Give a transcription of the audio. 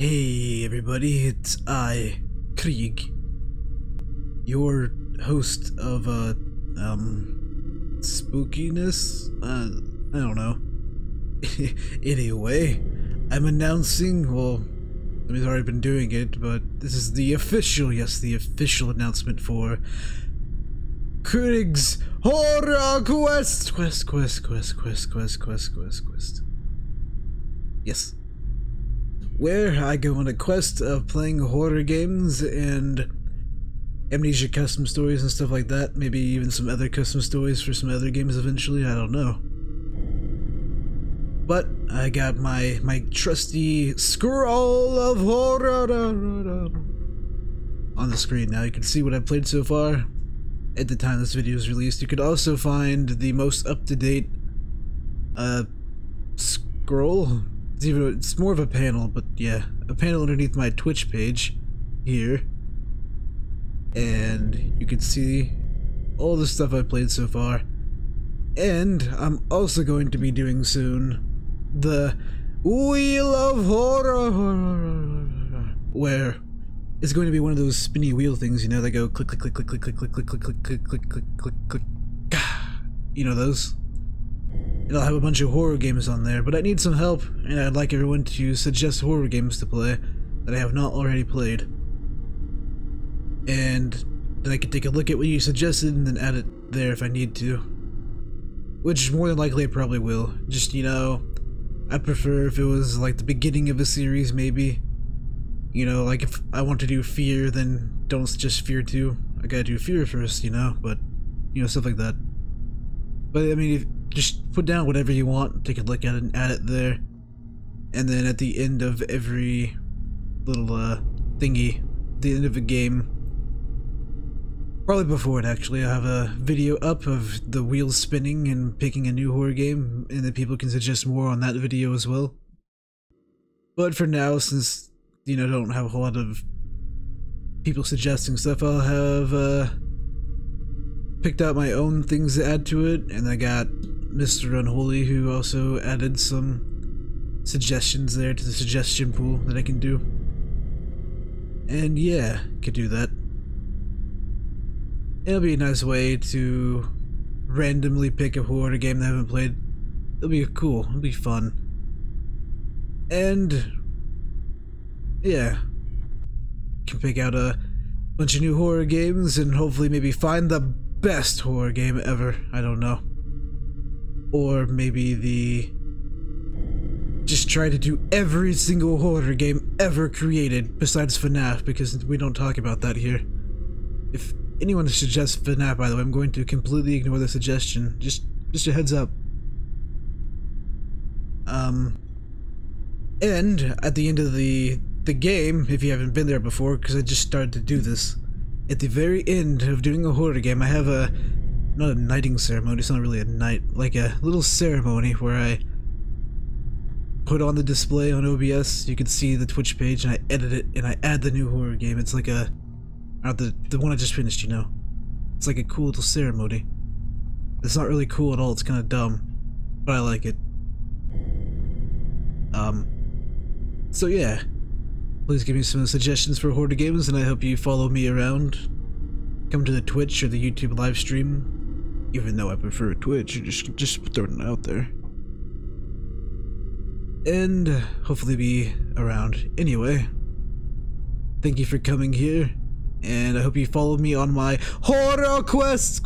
Hey everybody, it's I, Krieg, your host of, spookiness? I don't know. Anyway, I'm announcing, well, I've already been doing it, but this is the official, yes, the official announcement for Krieg's Horror Quest! Quest. Yes. Where I go on a quest of playing horror games and Amnesia custom stories and stuff like that. Maybe even some other custom stories for some other games eventually, I don't know. But I got my trusty scroll of horror on the screen now. You can see what I've played so far at the time this video is released. You could also find the most up-to-date scroll. It's more of a panel, but yeah, a panel underneath my Twitch page here, and you can see all the stuff I played so far. And I'm also going to be doing soon the Wheel of Horror, where it's going to be one of those spinny wheel things, you know, they go click click click click click click click click click click click click click click. You know those? And I'll have a bunch of horror games on there, but I need some help, and I'd like everyone to suggest horror games to play that I have not already played. And then I can take a look at what you suggested and then add it there if I need to. Which more than likely I probably will. Just, you know, I prefer if it was like the beginning of a series maybe. You know, like if I want to do Fear, then don't suggest Fear 2. I gotta do Fear first, you know, but, you know, stuff like that. But I mean, if just put down whatever you want, take a look at it and add it there, and then at the end of every little thingy, the end of a game, probably before it actually, I have a video up of the wheels spinning and picking a new horror game, and then people can suggest more on that video as well. But for now, since, you know, I don't have a whole lot of people suggesting stuff, I'll have picked out my own things to add to it, and I got Mr. Unholy, who also added some suggestions there to the suggestion pool that I can do. And yeah, could do that. It'll be a nice way to randomly pick a horror game that I haven't played. It'll be cool, it'll be fun. And yeah, can pick out a bunch of new horror games and hopefully maybe find the best horror game ever, I don't know. Or maybe the... just try to do every single horror game ever created besides FNAF, because we don't talk about that here. If anyone suggests FNAF, by the way, I'm going to completely ignore the suggestion. Just a heads up. And at the end of the game, if you haven't been there before, because I just started to do this, at the very end of doing a horror game, I have a... not a knighting ceremony, it's not really a night, like a little ceremony where I put on the display on OBS, you can see the Twitch page, and I edit it, and I add the new horror game. It's like a... not the one I just finished, you know. It's like a cool little ceremony. It's not really cool at all, it's kinda dumb, but I like it. So yeah. Please give me some suggestions for horror games, and I hope you follow me around. Come to the Twitch or the YouTube live stream, even though I prefer Twitch, just throwing it out there. And hopefully be around. Anyway, thank you for coming here, and I hope you follow me on my horror quest!